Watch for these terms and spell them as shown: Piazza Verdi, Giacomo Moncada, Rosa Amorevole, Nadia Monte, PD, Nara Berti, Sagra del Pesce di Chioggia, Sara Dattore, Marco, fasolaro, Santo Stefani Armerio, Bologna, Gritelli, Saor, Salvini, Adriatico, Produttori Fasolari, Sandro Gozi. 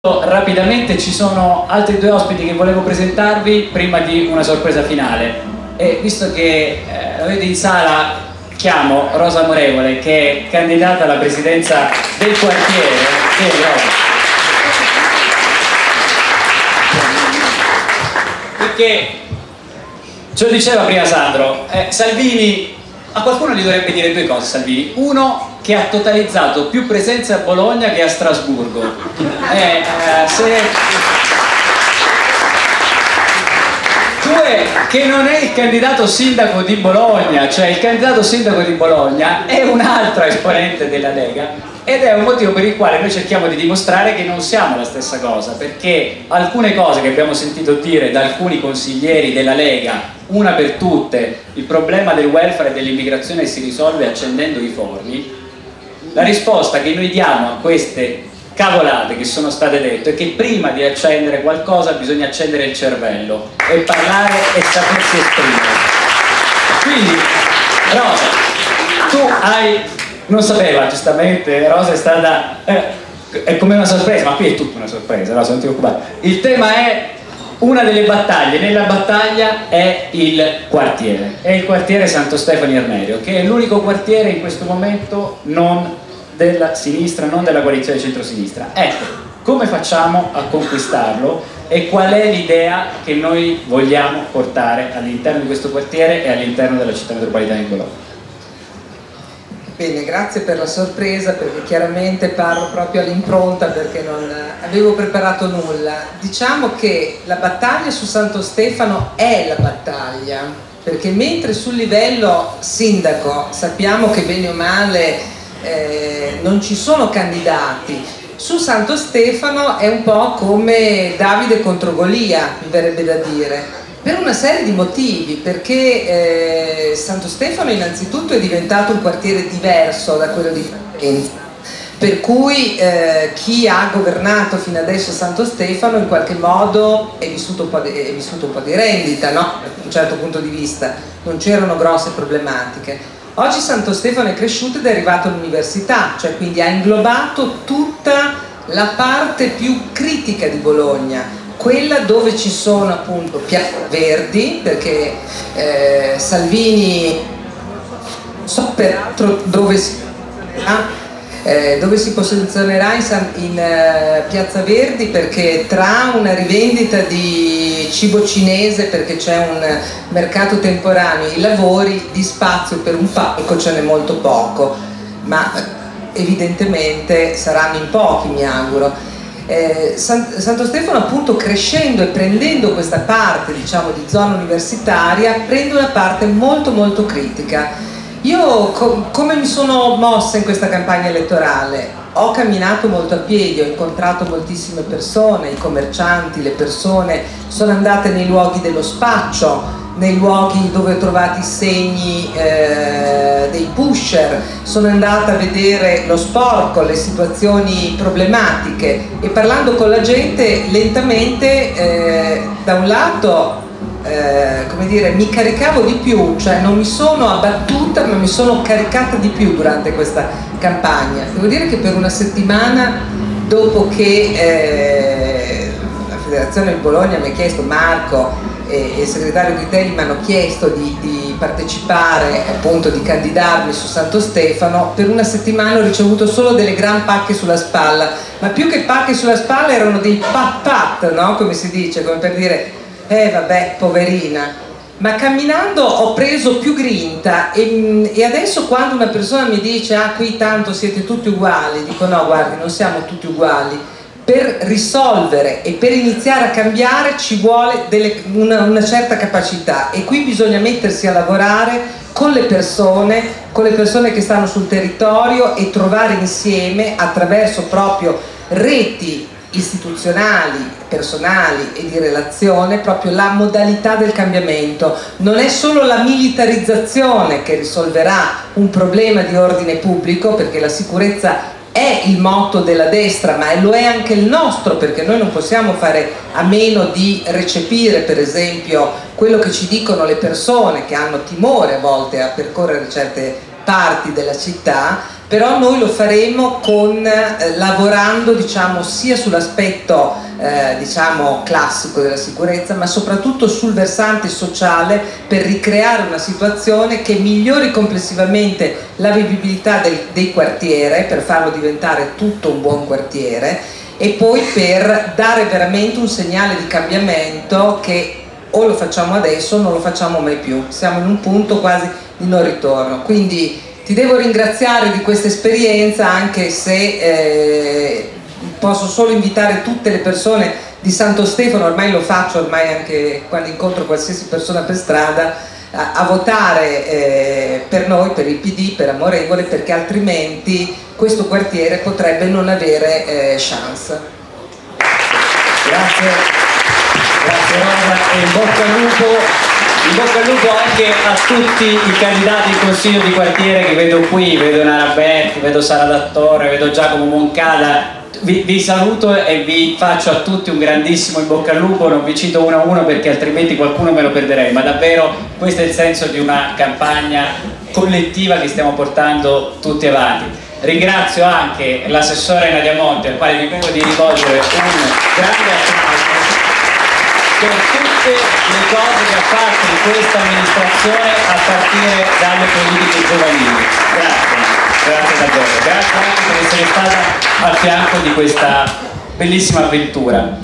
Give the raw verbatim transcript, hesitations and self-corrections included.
Rapidamente ci sono altri due ospiti che volevo presentarvi prima di una sorpresa finale e visto che eh, avete in sala chiamo Rosa Amorevole che è candidata alla presidenza del quartiere eh, perché ce lo diceva prima Sandro eh, Salvini, a qualcuno gli dovrebbe dire due cose Salvini: uno, che ha totalizzato più presenze a Bologna che a Strasburgo. Eh, eh, se... Due, che non è il candidato sindaco di Bologna, cioè il candidato sindaco di Bologna è un'altra esponente della Lega ed è un motivo per il quale noi cerchiamo di dimostrare che non siamo la stessa cosa, perché alcune cose che abbiamo sentito dire da alcuni consiglieri della Lega, una per tutte, il problema del welfare e dell'immigrazione si risolve accendendo i forni, la risposta che noi diamo a queste cavolate che sono state dette è che prima di accendere qualcosa bisogna accendere il cervello e parlare e sapersi esprimere. Quindi Rosa, tu hai, non sapeva giustamente, Rosa è stata, eh, è come una sorpresa, ma qui è tutta una sorpresa, Rosa non ti preoccupare, il tema è una delle battaglie, nella battaglia è il quartiere, è il quartiere Santo Stefani Armerio, che è l'unico quartiere in questo momento non della sinistra, non della coalizione centrosinistra. Ecco, come facciamo a conquistarlo e qual è l'idea che noi vogliamo portare all'interno di questo quartiere e all'interno della città metropolitana di Bologna? Bene, grazie per la sorpresa, perché chiaramente parlo proprio all'impronta perché non avevo preparato nulla. Diciamo che la battaglia su Santo Stefano è la battaglia, perché mentre sul livello sindaco sappiamo che bene o male Eh, non ci sono candidati, su Santo Stefano è un po' come Davide contro Golia, mi verrebbe da dire, per una serie di motivi, perché eh, Santo Stefano innanzitutto è diventato un quartiere diverso da quello di Faenza, per cui eh, chi ha governato fino adesso Santo Stefano in qualche modo è vissuto un po' di, è vissuto un po' di rendita, no? Da un certo punto di vista non c'erano grosse problematiche. Oggi Santo Stefano è cresciuto ed è arrivato all'università, cioè quindi ha inglobato tutta la parte più critica di Bologna, quella dove ci sono appunto Piazza Verdi, perché eh, Salvini, non so peraltro dove si posizionerà, eh, dove si posizionerà in, San, in eh, Piazza Verdi, perché tra una rivendita di cibo cinese, perché c'è un mercato temporaneo, i lavori, di spazio per un palco ce n'è molto poco, ma evidentemente saranno in pochi, mi auguro. Eh, San, Santo Stefano appunto, crescendo e prendendo questa parte, diciamo, di zona universitaria, prende una parte molto molto critica. Io co come mi sono mossa in questa campagna elettorale? Ho camminato molto a piedi, ho incontrato moltissime persone, i commercianti, le persone, sono andate nei luoghi dello spaccio, nei luoghi dove ho trovato i segni eh, dei pusher, sono andata a vedere lo sporco, le situazioni problematiche e parlando con la gente lentamente eh, da un lato eh, come dire, mi caricavo di più, cioè non mi sono abbattuta ma mi sono caricata di più durante questa campagna. Devo dire che per una settimana dopo che eh, la Federazione di Bologna mi ha chiesto, Marco e, e il segretario Gritelli mi hanno chiesto di, di partecipare, appunto di candidarmi su Santo Stefano, per una settimana ho ricevuto solo delle gran pacche sulla spalla, ma più che pacche sulla spalla erano dei pat pat, no? Come si dice, come per dire, eh vabbè, poverina. Ma camminando ho preso più grinta e, e adesso quando una persona mi dice ah qui tanto siete tutti uguali, dico no guardi, non siamo tutti uguali, per risolvere e per iniziare a cambiare ci vuole delle, una, una certa capacità e qui bisogna mettersi a lavorare con le persone, con le persone che stanno sul territorio e trovare insieme attraverso proprio reti istituzionali, personali e di relazione proprio la modalità del cambiamento. Non è solo la militarizzazione che risolverà un problema di ordine pubblico, perché la sicurezza è il motto della destra ma lo è anche il nostro, perché noi non possiamo fare a meno di recepire per esempio quello che ci dicono le persone che hanno timore a volte a percorrere certe parti della città, però noi lo faremo con, eh, lavorando diciamo, sia sull'aspetto eh, diciamo, classico della sicurezza, ma soprattutto sul versante sociale, per ricreare una situazione che migliori complessivamente la vivibilità del, del quartiere, per farlo diventare tutto un buon quartiere, e poi per dare veramente un segnale di cambiamento che o lo facciamo adesso o non lo facciamo mai più, siamo in un punto quasi di non ritorno. Quindi ti devo ringraziare di questa esperienza, anche se eh, posso solo invitare tutte le persone di Santo Stefano, ormai lo faccio, ormai anche quando incontro qualsiasi persona per strada, a, a votare eh, per noi, per il P D, per Amorevole, perché altrimenti questo quartiere potrebbe non avere eh, chance. Grazie, grazie Rosa, e in bocca al lupo. In bocca al lupo anche a tutti i candidati al consiglio di quartiere che vedo qui, vedo Nara Berti, vedo Sara Dattore, vedo Giacomo Moncada. Vi, vi saluto e vi faccio a tutti un grandissimo in bocca al lupo, non vi cito uno a uno perché altrimenti qualcuno me lo perderei, ma davvero questo è il senso di una campagna collettiva che stiamo portando tutti avanti. Ringrazio anche l'assessore Nadia Monte, al quale mi prego di rivolgere un grande applauso per tutte le cose che ha fatto in questa amministrazione a partire dalle politiche giovanili. Grazie, grazie davvero, grazie anche per essere stata al fianco di questa bellissima avventura.